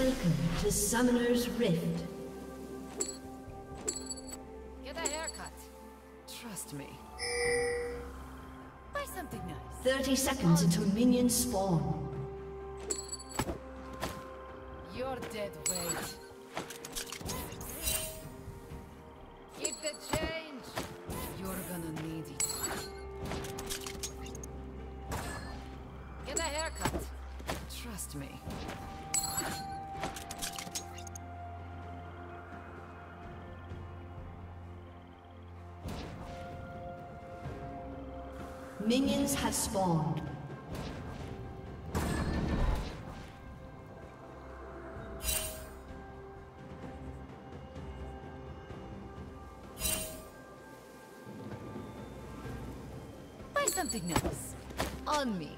Welcome to Summoner's Rift. Get a haircut. Trust me. Buy something nice. 30 seconds until minions spawn. You're dead weight. Keep the change. You're gonna need it. Get a haircut. Trust me. Minions have spawned. Buy something else. On me.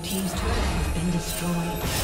Blue team's turret has been destroyed.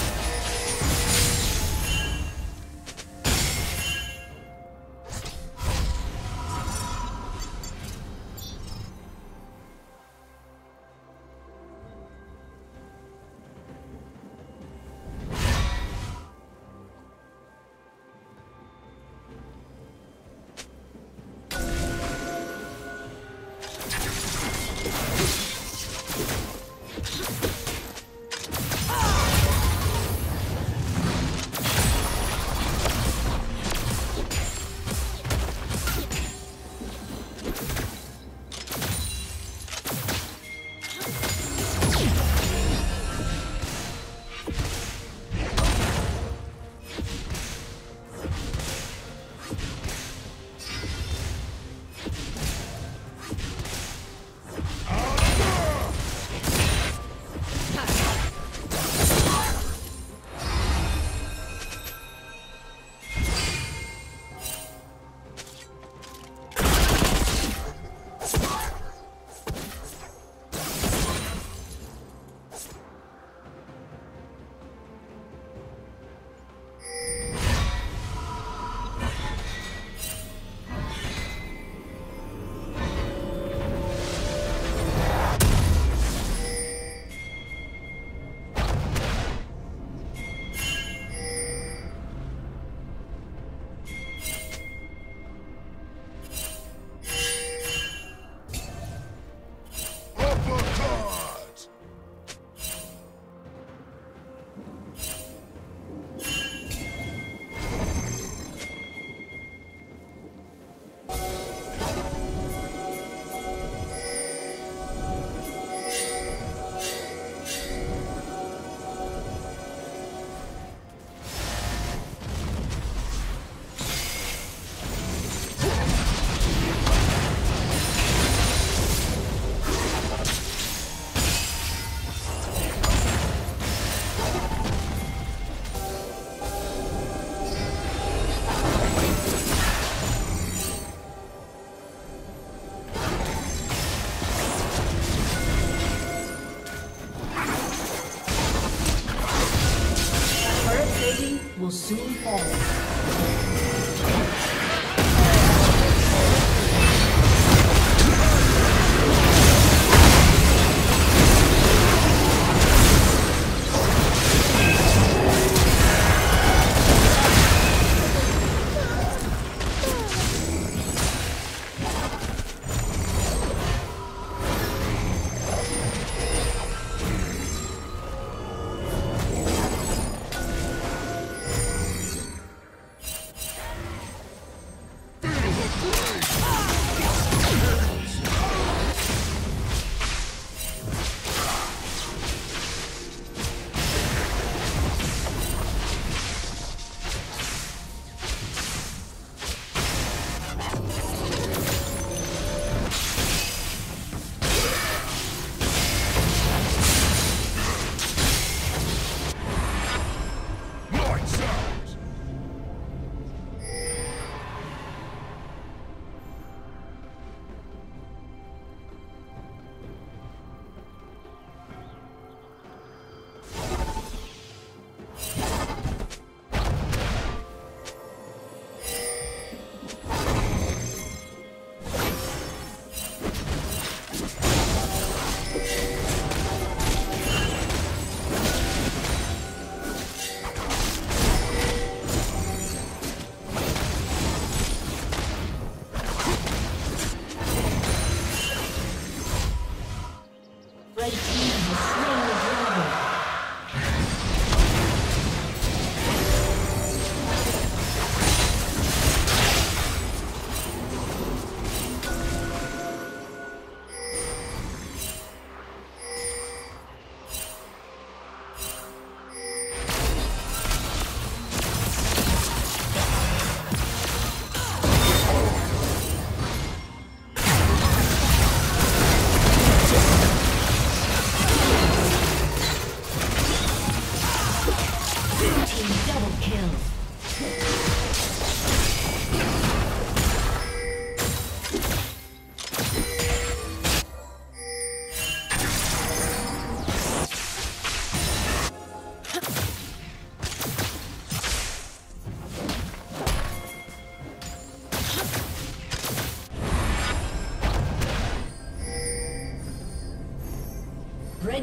Will soon fall.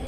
Red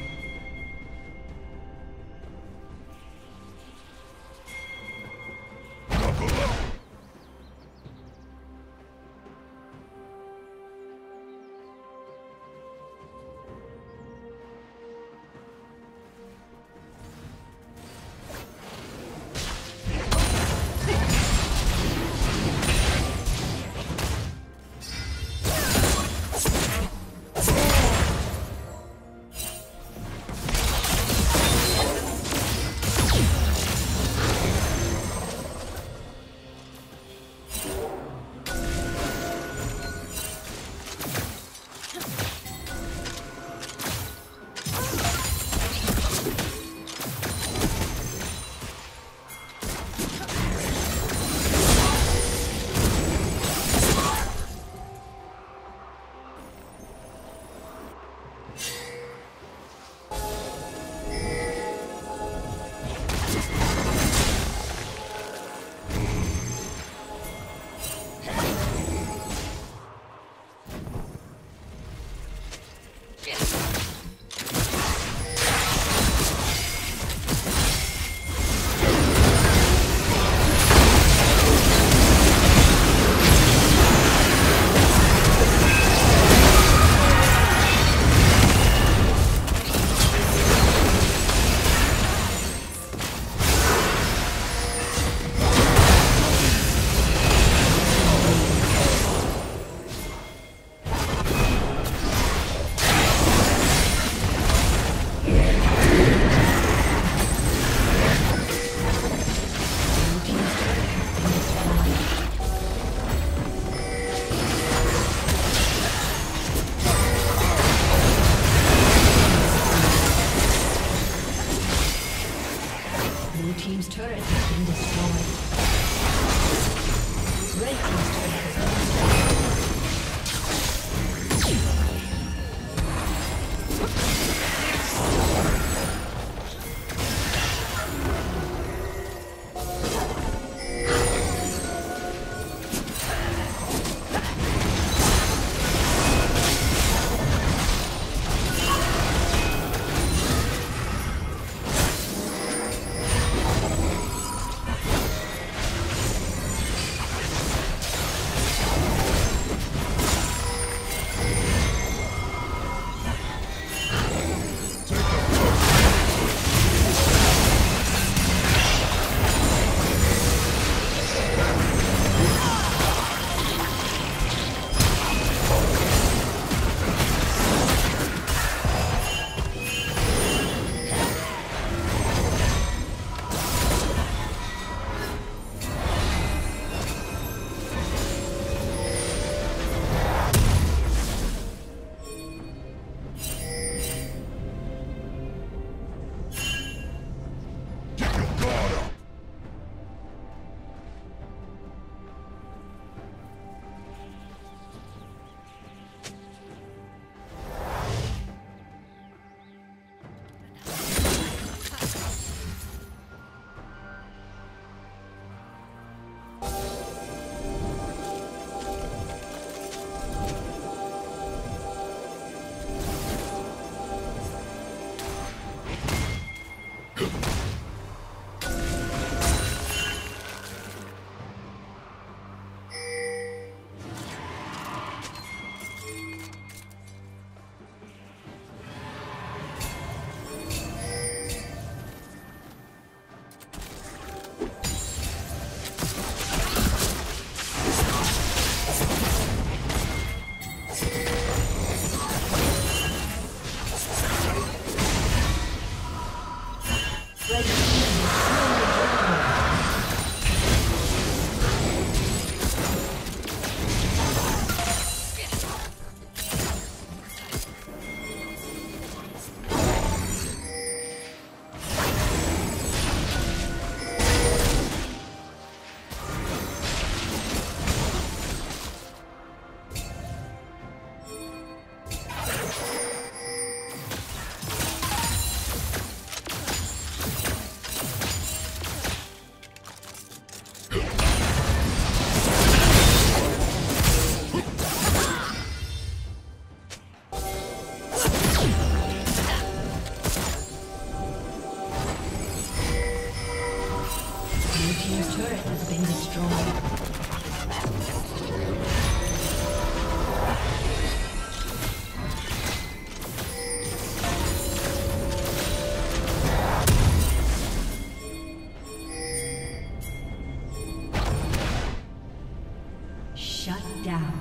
Shut down.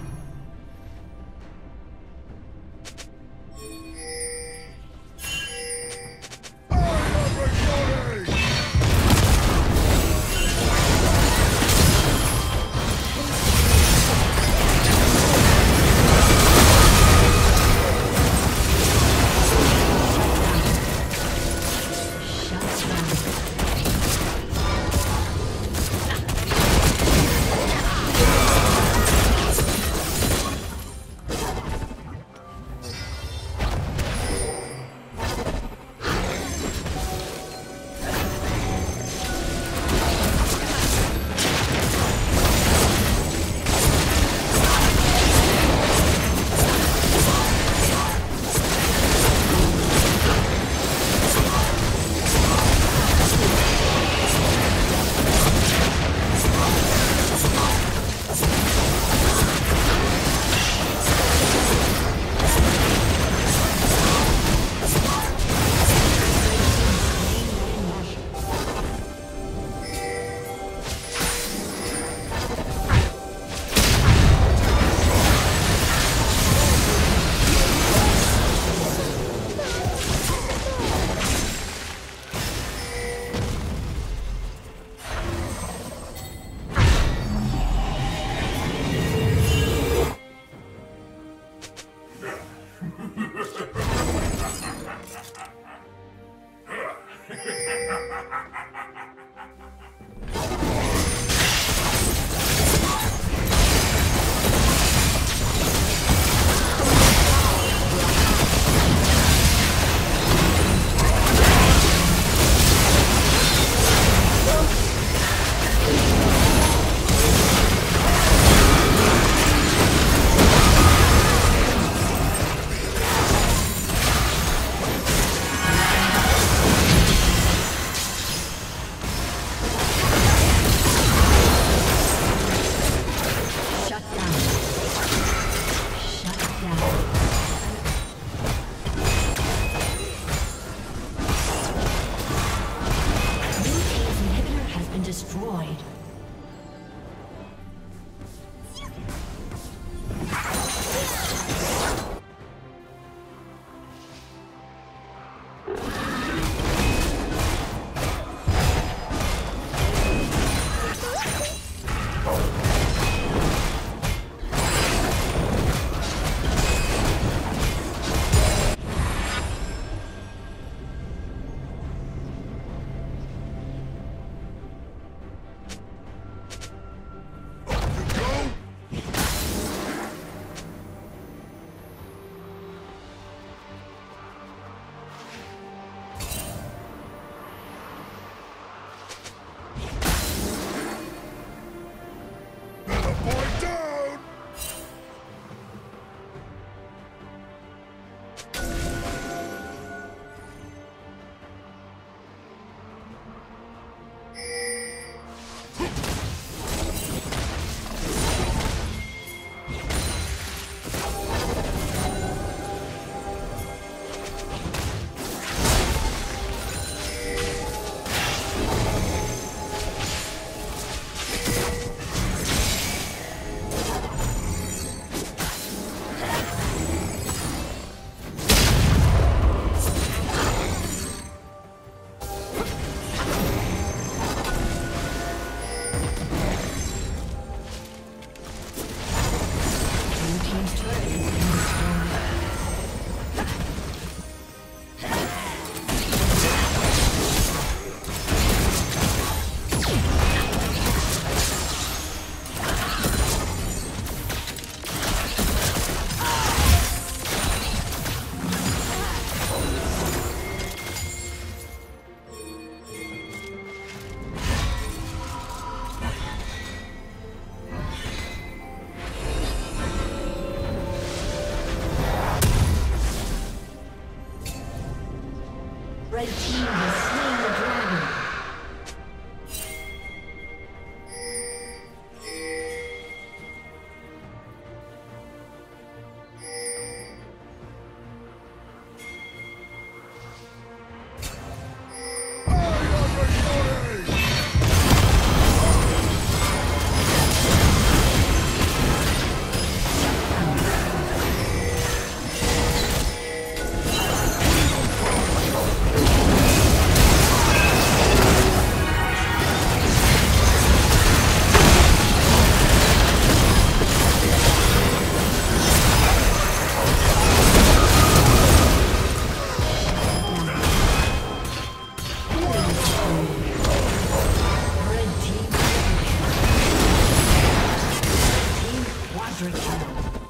Fabric.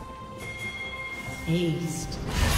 Haste.